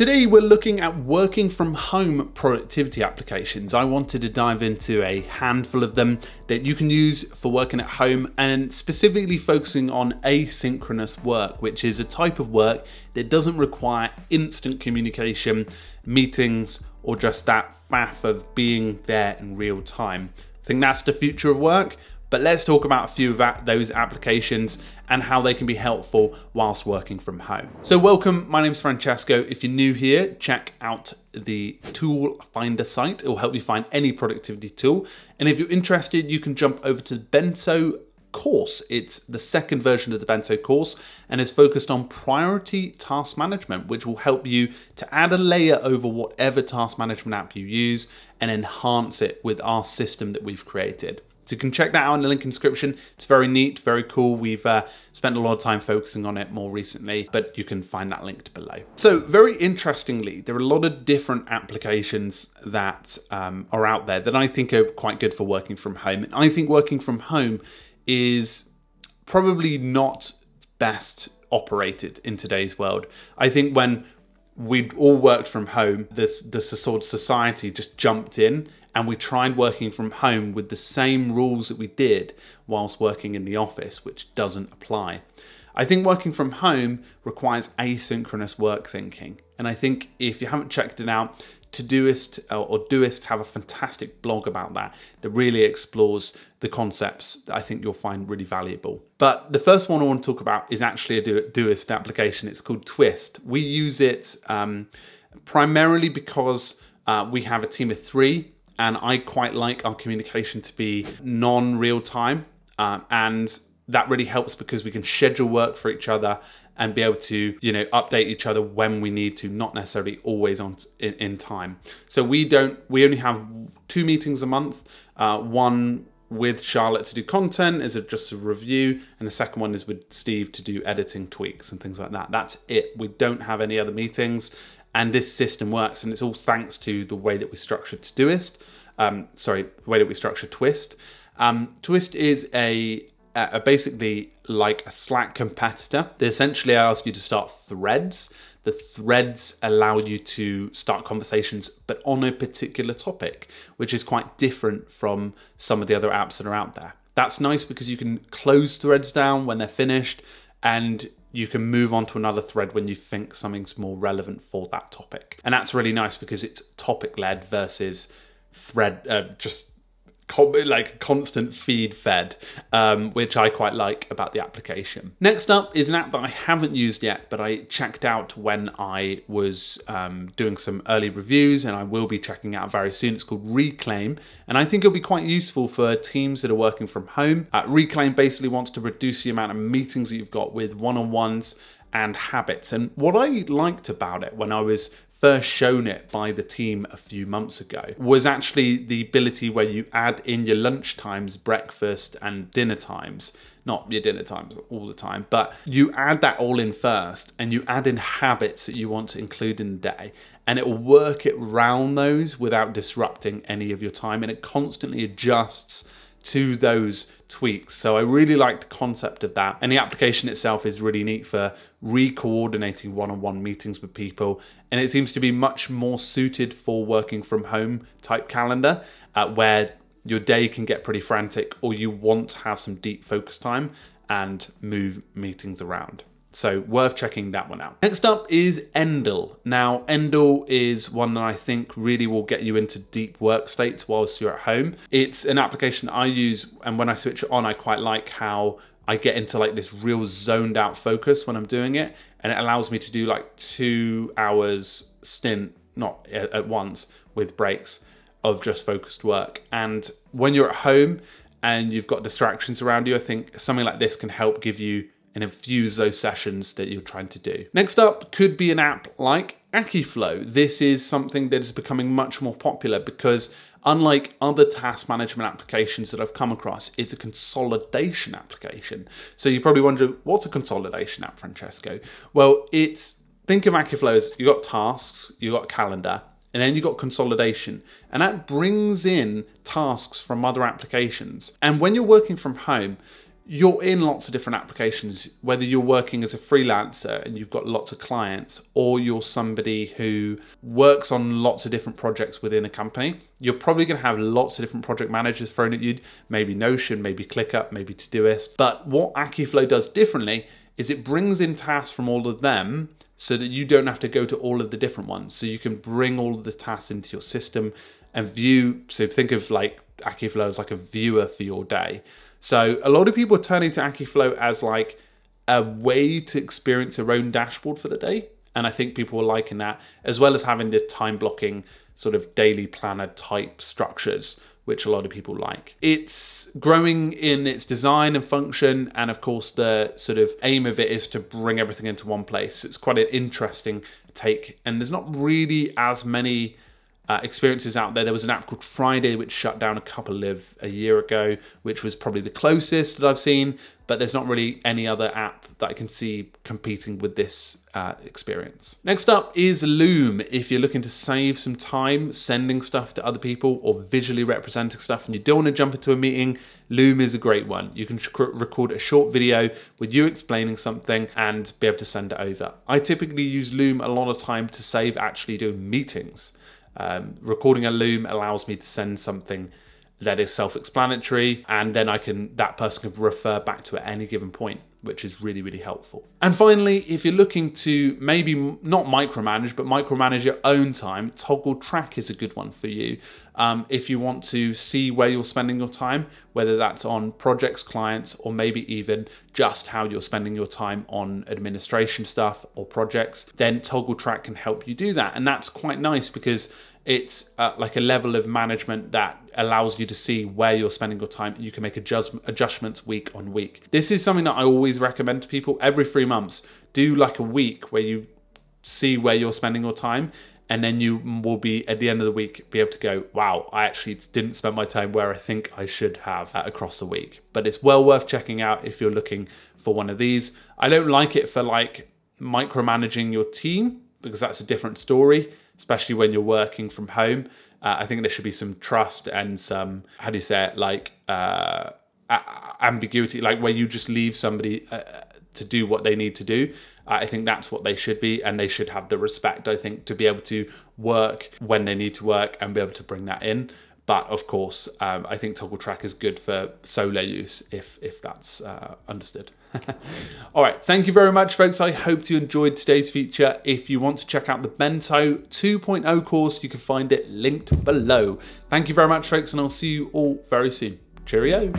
Today we're looking at working from home productivity applications. I wanted to dive into a handful of them that you can use for working at home and specifically focusing on asynchronous work, which is a type of work that doesn't require instant communication, meetings, or just that faff of being there in real time. I think that's the future of work, but let's talk about a few of those applications and how they can be helpful whilst working from home. So welcome, my name's Francesco. If you're new here, check out the Tool Finder site. It will help you find any productivity tool. And if you're interested, you can jump over to the Bento course. It's the second version of the Bento course and is focused on priority task management, which will help you to add a layer over whatever task management app you use and enhance it with our system that we've created. So you can check that out in the link in the description. It's very neat, very cool. We've spent a lot of time focusing on it more recently, but you can find that linked below. So very interestingly, there are a lot of different applications that are out there that I think are quite good for working from home. And I think working from home is probably not best operated in today's world. I think when we all worked from home, this sort of society just jumped in and we tried working from home with the same rules that we did whilst working in the office, which doesn't apply. I think working from home requires asynchronous work thinking. And I think if you haven't checked it out, Todoist or Doist have a fantastic blog about that that really explores the concepts that I think you'll find really valuable. But the first one I want to talk about is actually a Doist application. It's called Twist. We use it primarily because we have a team of three and I quite like our communication to be non-real time. And that really helps because we can schedule work for each other and be able to, you know, update each other when we need to, not necessarily always on in time. So we only have two meetings a month, one with Charlotte to do content as just a review, and the second one is with Steve to do editing tweaks and things like that. That's it. We don't have any other meetings, and this system works, and it's all thanks to the way that we structured Twist. Twist is basically like a Slack competitor. They essentially ask you to start threads. The threads allow you to start conversations, but on a particular topic, which is quite different from some of the other apps that are out there. That's nice because you can close threads down when they're finished and you can move on to another thread when you think something's more relevant for that topic. And that's really nice because it's topic-led versus thread, just like a constant feed fed, which I quite like about the application. Next up is an app that I haven't used yet, but I checked out when I was doing some early reviews and I will be checking out very soon. It's called Reclaim, and I think it'll be quite useful for teams that are working from home. Reclaim basically wants to reduce the amount of meetings that you've got with one-on-ones and habits. And what I liked about it when I was first shown it by the team a few months ago was actually the ability where you add in your lunch times, breakfast and dinner times, not your dinner times all the time, but you add that all in first and you add in habits that you want to include in the day, and it will work it around those without disrupting any of your time, and it constantly adjusts to those tweaks. So I really like the concept of that, and the application itself is really neat for re-coordinating one-on-one meetings with people, and it seems to be much more suited for working from home type calendar where your day can get pretty frantic or you want to have some deep focus time and move meetings around. So worth checking that one out. Next up is Endel. Now, Endel is one that I think really will get you into deep work states whilst you're at home. It's an application I use, and when I switch it on, I quite like how I get into like this real zoned out focus when I'm doing it. And it allows me to do like 2 hours stint, not at once, with breaks of just focused work. And when you're at home and you've got distractions around you, I think something like this can help give you and infuse those sessions that you're trying to do. Next up could be an app like Akiflow. This is something that is becoming much more popular because unlike other task management applications that I've come across, it's a consolidation application. So you probably wonder, what's a consolidation app, Francesco? Well, think of Akiflow as you've got tasks, you've got calendar, and then you've got consolidation. And that brings in tasks from other applications. And when you're working from home, you're in lots of different applications, whether you're working as a freelancer and you've got lots of clients, or you're somebody who works on lots of different projects within a company. You're probably going to have lots of different project managers thrown at you, maybe Notion, maybe ClickUp, maybe Todoist. But what Akiflow does differently is it brings in tasks from all of them so that you don't have to go to all of the different ones. So you can bring all of the tasks into your system and view. So think of like Akiflow as like a viewer for your day. So a lot of people are turning to Akiflow as like a way to experience their own dashboard for the day. And I think people are liking that, as well as having the time blocking sort of daily planner type structures, which a lot of people like. It's growing in its design and function. And of course, the sort of aim of it is to bring everything into one place. It's quite an interesting take. And there's not really as many experiences out there. There was an app called Friday, which shut down a year ago, which was probably the closest that I've seen, but there's not really any other app that I can see competing with this experience. Next up is Loom. If you're looking to save some time sending stuff to other people or visually representing stuff and you don't want to jump into a meeting, Loom is a great one. You can record a short video with you explaining something and be able to send it over. I typically use Loom a lot of time to save actually doing meetings. Recording a Loom allows me to send something that is self-explanatory, and then that person can refer back to at any given point, which is really, really helpful. And finally, if you're looking to maybe not micromanage, but micromanage your own time, Toggl Track is a good one for you. If you want to see where you're spending your time, whether that's on projects, clients, or maybe even just how you're spending your time on administration stuff or projects, then Toggl Track can help you do that. And that's quite nice because it's like a level of management that allows you to see where you're spending your time. You can make adjustments week on week. This is something that I always recommend to people. Every 3 months, do like a week where you see where you're spending your time, and then you will be, at the end of the week, be able to go, wow, I actually didn't spend my time where I think I should have across the week. But it's well worth checking out if you're looking for one of these. I don't like it for like micromanaging your team, because that's a different story, especially when you're working from home. I think there should be some trust and some, how do you say it, like ambiguity, like where you just leave somebody to do what they need to do. I think that's what they should be, and they should have the respect, I think, to be able to work when they need to work and be able to bring that in. But of course, I think Toggl Track is good for solo use, if that's understood. All right, thank you very much, folks. I hope you enjoyed today's feature. If you want to check out the Bento 2.0 course, you can find it linked below. Thank you very much, folks, and I'll see you all very soon. Cheerio.